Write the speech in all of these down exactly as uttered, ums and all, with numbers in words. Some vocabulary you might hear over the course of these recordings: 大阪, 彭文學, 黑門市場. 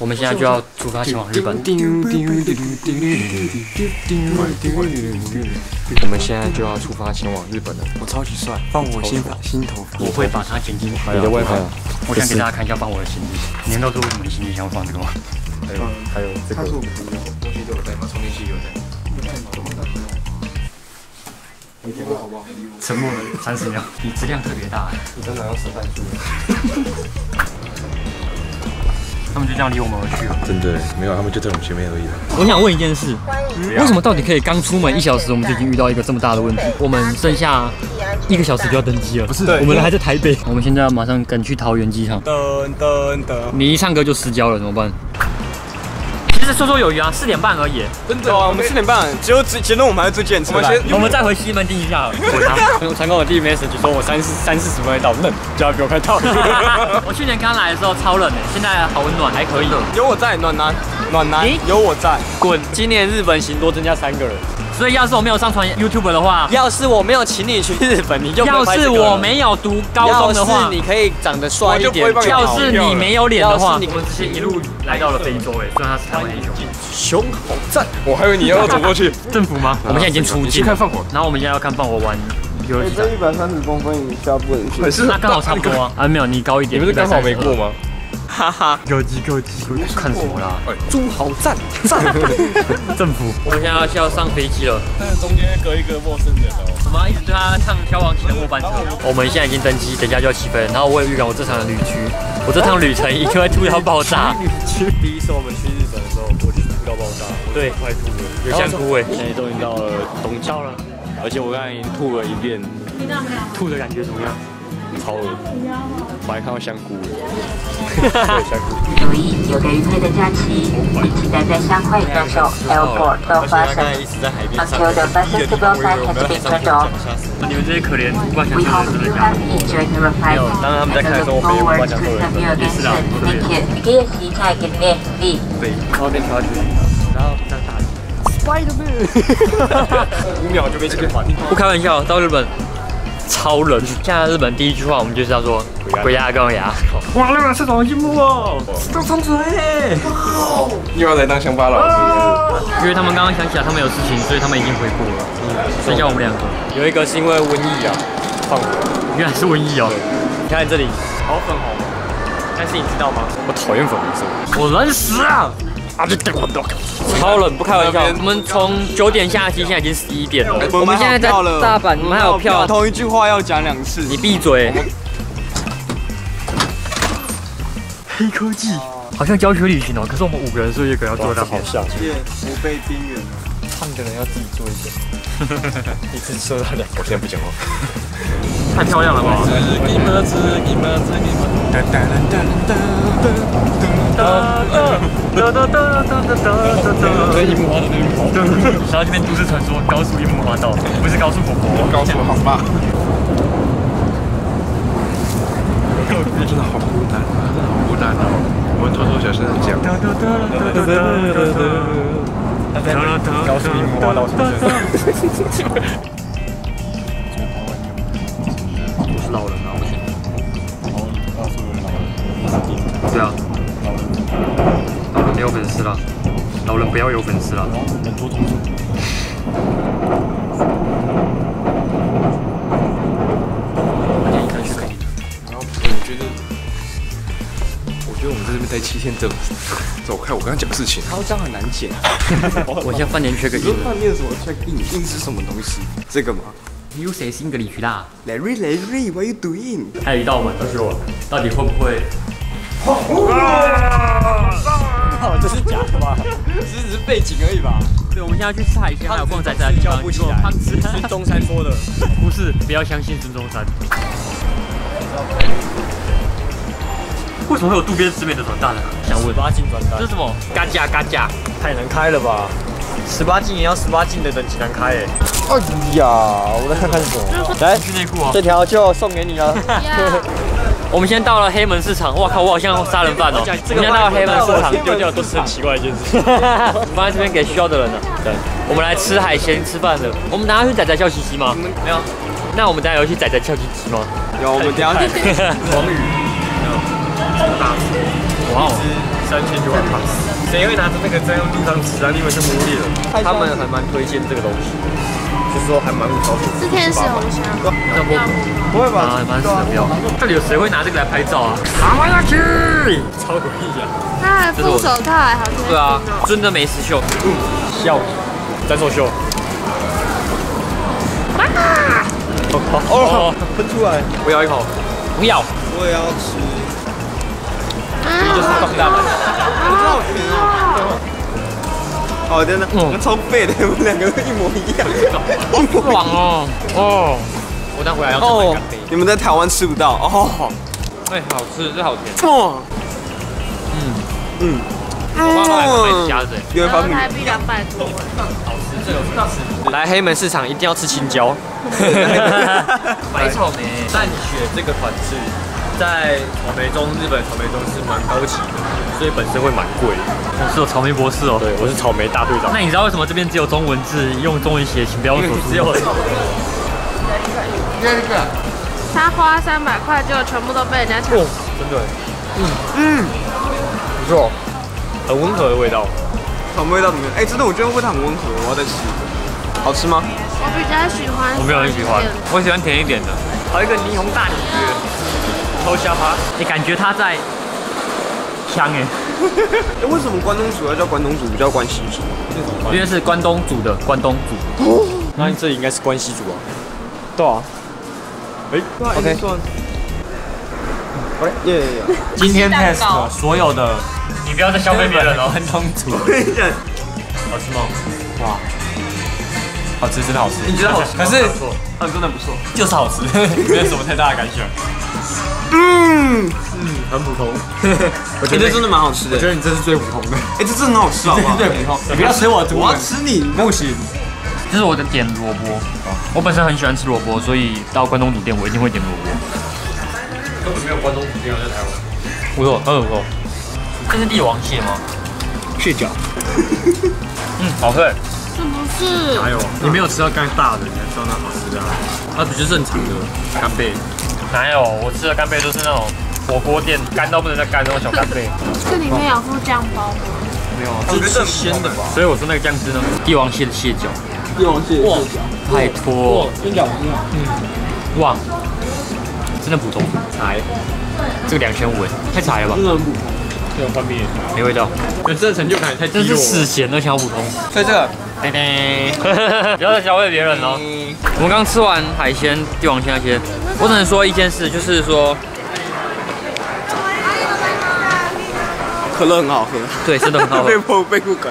我们现在就要出发前往日本。我们现在就要出发前往日本了。我超级帅，放我新新头发。我会把它剪进去。你的外拍。我想给大家看一下放我的行李。你们都说为什么你行李箱会放这个吗？还有还有这个。东西都有带吗？充电器有带。你听过好不好？沉默了三十秒。你质量特别大。你真的要吃饭去？ 他们就这样离我们而去了，真的没有，他们就在我们前面而已了。我想问一件事，为什么到底可以刚出门一小时，我们就已经遇到一个这么大的问题？我们剩下一个小时就要登机了，不是？我们人还在台北，我们现在马上赶去桃园机场。噔噔噔！你一唱歌就失焦了，怎么办？其实绰绰有余啊，四点半而已。真的啊，我们四点半，只有只结论我们还是最简。我们先，我们再回西门町一下。我传给我弟 message 说我三四三四十分会到，冷，就要比我快到。我去年刚来的时候超冷的，现在好暖，还可以。有我在，暖男，暖男，有我在，滚！今年日本行多增加三个人，所以要是我没有上传 YouTube 的话，要是我没有请你去日本，你就要是我没有读高中的话，要是你可以长得帅一点，要是你没有脸的话，我们直接一路来到了非洲哎，虽然他是台湾。 熊好赞！我还以为你要走过去，政府吗？我们现在已经出境，看放火。然后我们现在要看放火湾游泳池。一百三十公分以下不能去。可是那刚好差不多啊，啊没有你高一点。你不是刚好没过吗？哈哈，高级高级，看什么啦？猪好赞赞！政府，我们现在要上飞机了，但是中间隔一个陌生人哦。我们要一直对他唱《消防器的末班车》。我们现在已经登机，等一下就要起飞。然后我有预感，我这场旅居，我这趟旅程一定会突然爆炸。第一次我们去日本的时候，我就。 要爆炸！对，快吐了，有香菇味。现在终于到了东京了，而且我刚才已经吐了一遍，吐的感觉怎么样？超恶心，我还看到香菇了。香菇。周一有个愉快的假期，期待在相会歌手 Airport 的发生。Until the festival site has been turned off, we hope you have enjoyed your flight and look forward to some new adventures. Thank you. 第二期再见面，你。对，超点超点，然后再打。Spiderman。五秒就被这个。不开玩笑，到日本。 超冷！现在日本第一句话我们就是要说“鬼牙钢牙”。哇，日本是好羡慕哦！到冲水！又要来当乡巴佬了。因为他们刚刚想起来他们有事情，所以他们已经回国了。剩下我们两个，有一个是因为瘟疫啊，放火。原来是瘟疫哦！你看这里，好粉红。但是你知道吗？我讨厌粉红色。我冷死啊！ 超冷，不开玩笑。我们从九点下机，现在已经十一点了。我们现在在大阪，我们还有票。同一句话要讲两次。你闭嘴。黑科技，好像教学旅行哦。可是我们五个人，所以一个要做到好笑。不被边缘，他们可能要自己做一点。一次说到两，我现在不讲话。太漂亮了吧！然后这边都市传说高速樱木花道，不是高速婆婆，高速好爸。真的好孤单啊，真的好孤单啊！我们偷偷小声的讲。高速樱木花道出现。 老人啊，对啊，老人没有粉丝了，老人不要有粉丝了。大家一看去肯定。然后我觉得，我觉得我们在这边待七天，走走开！我刚刚讲事情，超章很难剪。我现在饭店缺个印。饭店什么缺印？印是什么东西？这个吗？ You say English 啦 ，Larry Larry， what you doing？ 还有一道门，但是我到底会不会？哦，这是假的吧？这只是背景而已吧？对，我们现在去下一些还有逛仔仔的地方。胖子孙中山说的，不是，不要相信孙中山。为什么会有渡边直美的转蛋呢？想问。十八禁转蛋。这是什么？嘎嘎嘎嘎，太难开了吧？ 十八禁也要十八禁的等级难开哎！哎呀，我在看看什么？来，内裤啊，这条就送给你了。我们先到了黑门市场，哇靠，我好像杀人犯哦！我们先到了黑门市场，丢掉的都是很奇怪的一件事。放在这边给需要的人了。对，我们来吃海鲜吃饭了。我们等下去仔仔笑嘻嘻吗？没有。那我们等下有去仔仔笑嘻嘻吗？有，我们等下去。黄鱼。哇哦。三千九百八十，谁会拿着那个在路上吃啊？你们是无理了。他们还蛮推荐这个东西，就是说还蛮物超所值。是天使红虾，要不不会吧？啊，蛮神妙。到底有谁会拿这个来拍照啊？卡哇伊，超诡异啊！那副手套还好看。对啊，真的没刺绣。笑你，在作秀。哇！哦，喷出来！我咬一口，不要。我也要吃。 就是放大版，我知道我甜啊！哦，真的，超废的，我们两个一模一样，好爽哦！哦，我待会要再买。你们在台湾吃不到哦。哎，好吃，这好甜。嗯嗯，我爸爸还会夹着，因为方便。台币两百多，好吃，这有到十。来黑门市场一定要吃青椒，白草莓、淡雪这个款式。 在草莓中，日本草莓中是蛮高级的，所以本身会蛮贵的。我是有草莓博士哦，对，我是草莓大队长。那你知道为什么这边只有中文字，用中文写，请不要用手指。只有草莓。这个，他花三百块，结果全部都被人家抢。哦，真的。嗯嗯，不错，很温和的味道。草莓味道怎么样？哎，真的，我觉得味道很温和，我要再吃一个。好吃吗？我比较喜欢。我没有很喜欢，我喜欢甜一点的。还有一个霓虹大鲤鱼。 偷虾趴，你、欸、感觉他在香哎、欸欸？为什么关东煮要叫关东煮，不叫关西煮？因为是关东煮的关东煮。哦、那你这里应该是关西煮啊？对啊。哎、欸、，OK。哎，耶耶耶！今天 test 所有的，你不要再消费别人了。关东煮。好吃吗？哇！ 好吃，真的好吃。你觉得好吃？可是，它真的不错，就是好吃，没有什么太大的感想。嗯嗯，很普通。我觉得真的蛮好吃的。我觉得你这是最普通的。哎，这真的很好吃，好不好？最普通。你不要吃我，我要吃你。不行，这是我的点萝卜。我本身很喜欢吃萝卜，所以到关东煮店我一定会点萝卜。根本没有关东煮店在台湾。不错，很不错。这是帝王蟹吗？蟹脚。嗯，好吃。 是不是？还有，你没有吃到干大的，你还知道那好吃的？那不是正常的干贝？哪有？我吃的干贝都是那种火锅店干到不能再干那种小干贝。这里面有附酱包吗？没有，这是鲜的吧？所以我说那个酱汁呢？帝王蟹的蟹脚。帝王蟹的蟹脚。拜托。蟹脚不错。嗯。哇，真的普通。柴。这个两千五，太柴了吧？真的很普通。 换面没味道，人生的成就感也太低落了。这是死咸的小普通，所以这个，叮叮，不要再消费别人了。我们刚吃完海鲜、帝王蟹那些，我只能说一件事，就是说，可乐很好喝，对，真的很好喝。被迫被迫梗。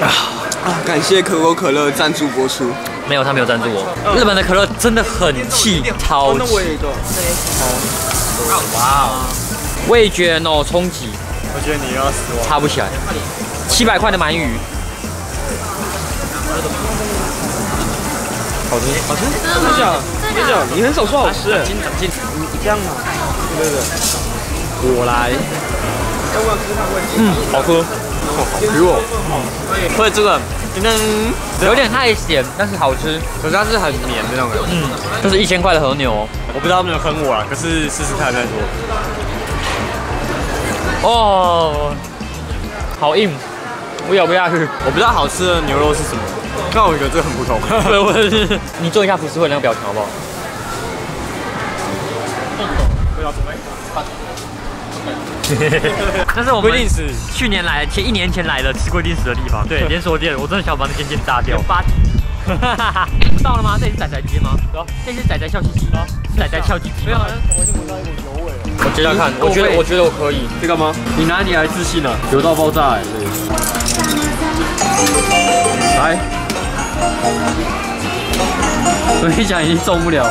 啊，感谢可口可乐赞助播出。没有，他没有赞助我。日本的可乐真的很气，超气。哇哦。 味觉哦，冲击！我觉得你要死亡，擦不起来。七百块的鳗鱼，好吃，好吃，真的假的？真的，你很少说好吃。长进，长进，你这样啊？对对，我来。嗯，好喝，比我。所以这个有点太咸，但是好吃，可是它是很绵的那种。嗯，这是一千块的和牛哦。我不知道他们有坑我啊，可是试试看再说。 哦， oh, 好硬，我咬不下去。我不知道好吃的牛肉是什么，但我觉得这很普通。对，我是。你做一下浮世绘那个表情好不好？但是我们去年来，前一年前来的吃规定食的地方，对连锁店，我真的想把那间店炸掉。八到了吗？这里是仔仔街吗？对啊，这里是仔仔笑嘻嘻吗？仔仔笑嘻嘻。没有，我就闻到一股油味。 我接下看，我觉得我觉得我可以，这个吗？你拿你来自信了，油到爆炸哎！来，我跟你讲，已经中不了，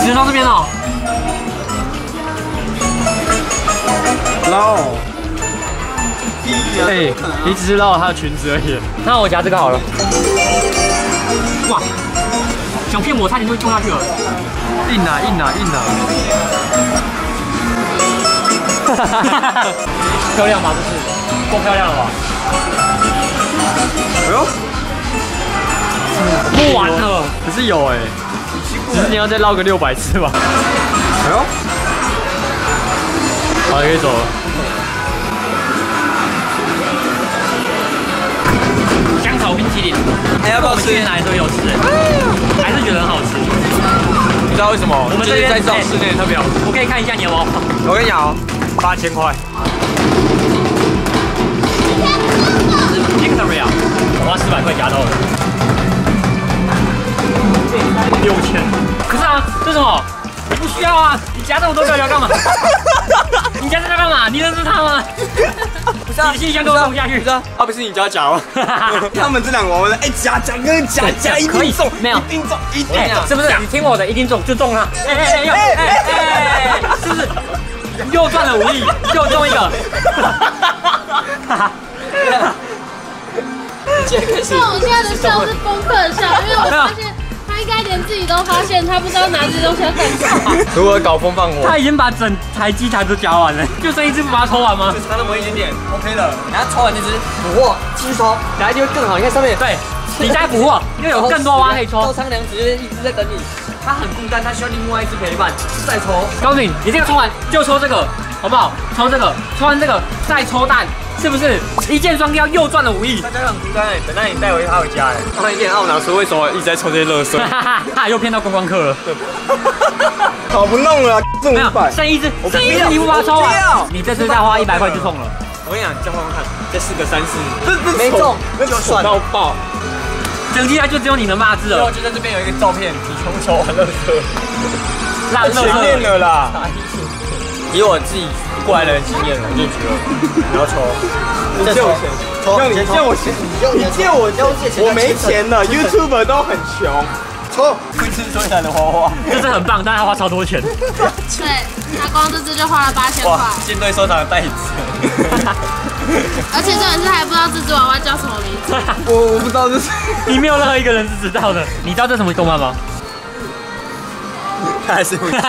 直接到这边哦。捞，哎，你只是捞了她的裙子而已。那我夹这个好了。哇，想骗我，差点就中下去了。 硬啊硬啊硬啊！哈哈哈哈漂亮吧，这是够漂亮了吧？哎呦，不玩了，可是有哎、欸，只是你要再绕个六百次吧？哎呦，了，可以走了。香草冰淇淋，哎，要不要吃？我们去哪里都有吃，还是觉得很好吃。你知道为什么？我们这边在这种室内特别好吃。我可以看一下你的吗？我跟你讲哦，八千块。 Victoria， 我花四百块夹到了，六千。可是啊，这什么？你不需要啊！你夹这么多料要干嘛？你夹这要干嘛？你认识他吗？不是啊，你信箱给我送下去。不是啊，啊不是你夹夹吗？他们这两个玩的，哎夹夹跟夹夹一定中，没有一定中，一定中，是不是？你听我的，一定中就中了。哎哎哎哎哎，是不是？又赚了五亿，又中一个。 但我现在的笑是崩溃的笑，因为我发现他应该连自己都发现他不知道拿这东西要干嘛。如何搞风放火？他已经把整台机台都夹完了，就剩一只不把它抽完吗？就差那么一点点 ，OK 了。然后抽完这只捕获，继续抽，然后就更好。你看上面对，你在捕获，又有更多蛙可以抽。周仓良只是一直在等你，他很孤单，他需要另外一只陪伴，再抽。高敏，你这个抽完就抽这个，好不好？抽这个，抽完这个再抽蛋。 是不是一箭双雕又赚了五亿？大家很孤单哎，等到你带回他回家哎。他们一点懊恼说为什么一直在抽这些垃圾，他又骗到观光客了。搞不弄了，中五百，剩一只，剩一只你不把它抽完，你这次再花一百块就中了。我跟你讲，你再换换看，这四个三四，这这没中，那就爽到爆。整季来就只有你能骂字了。我觉得这边有一个照片，你全部抽完垃圾，烂垃圾了啦。以我自己。 过来人经验，我就觉得你要抽，你借我钱，让你借我钱，你借我钱，我没钱了 ，YouTuber 都很穷，抽，会吃水产的花花，这是很棒，但他花超多钱，对，他光这只就花了八千块，舰队收藏的袋子，而且这人是还不知道这只娃娃叫什么名字，我我不知道这是，你没有任何一个人是知道的，你知道这什么动漫吗？ 还是会，你是不是很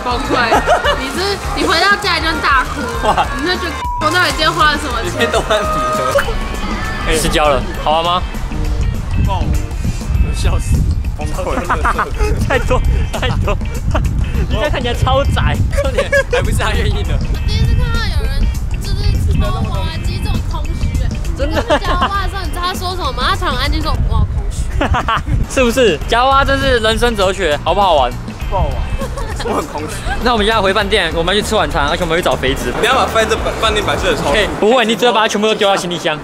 崩溃？你是你回到家就大哭，你就觉得我到底今天花了什么钱？都很皮的，失焦了，好玩吗？爆，笑死，崩溃，太多太多，你这看起来超窄，重点还不是他愿意的。我第一次看到有人就是抽滑稽这种空虚，真的。讲话的时候你知道他说什么吗？他突然安静说哇。 是不是夹娃娃真是人生哲学，好不好玩？不好玩，我很空虚。那我们现在回饭店，我们要去吃晚餐，而且我们去找肥子。不要把饭店饭店摆设的超。不会，你只要把它全部都丢到行李箱。